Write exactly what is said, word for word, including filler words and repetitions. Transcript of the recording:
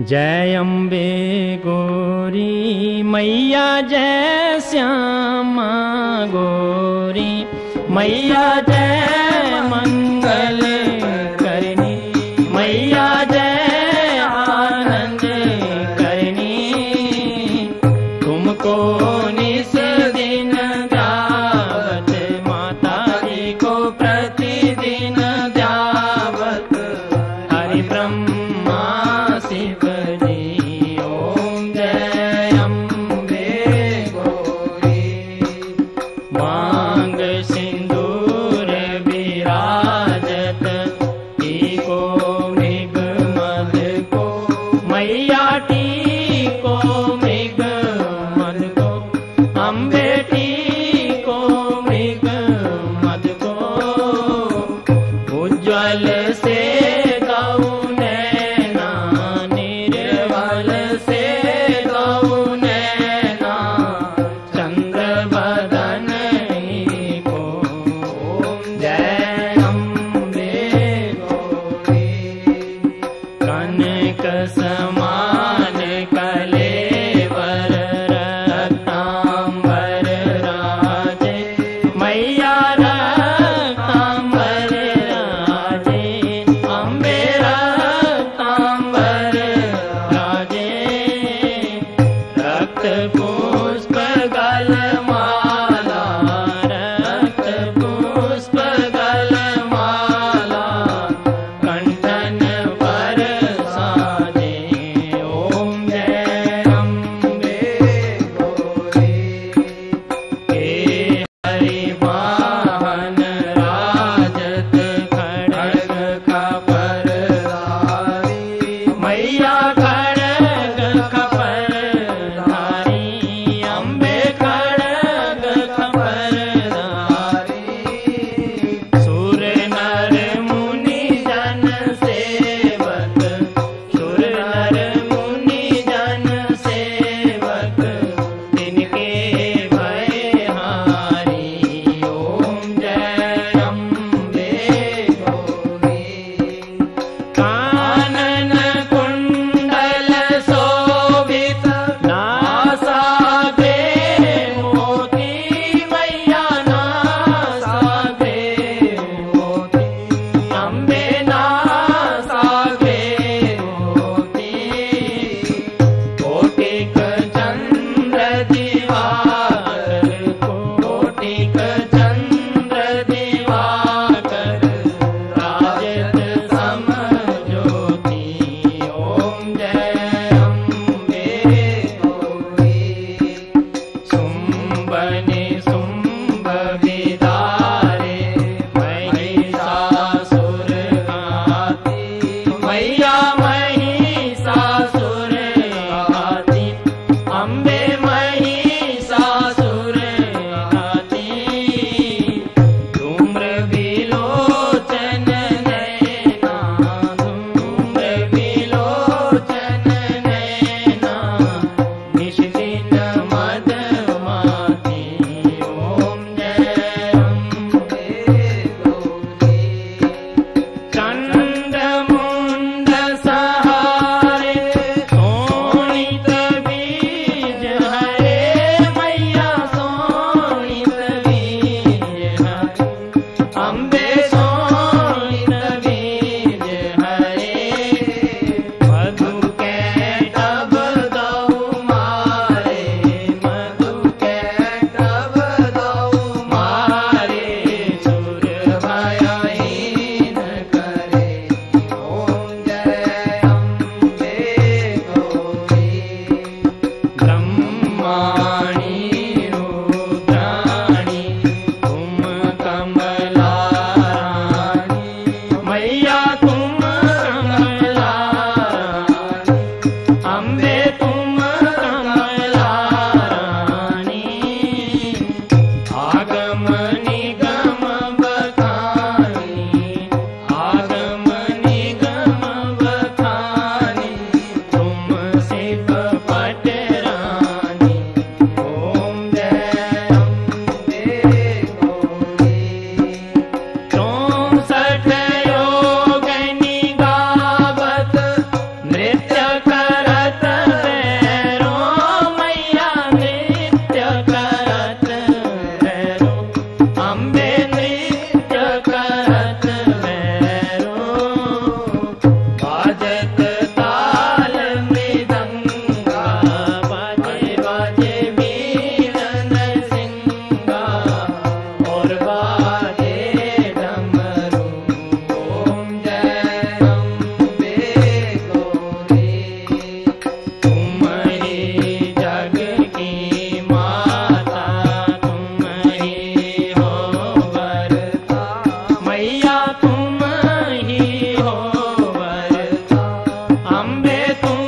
जय अम्बे गौरी मैया जय श्यामा गौरी मैया जय मंगल करनी मैया जय आनंद करनी तुमको निस दिन ध्यावत माता जी को प्रतिदिन ध्यावत हरि ब्रह्मा शिव तुम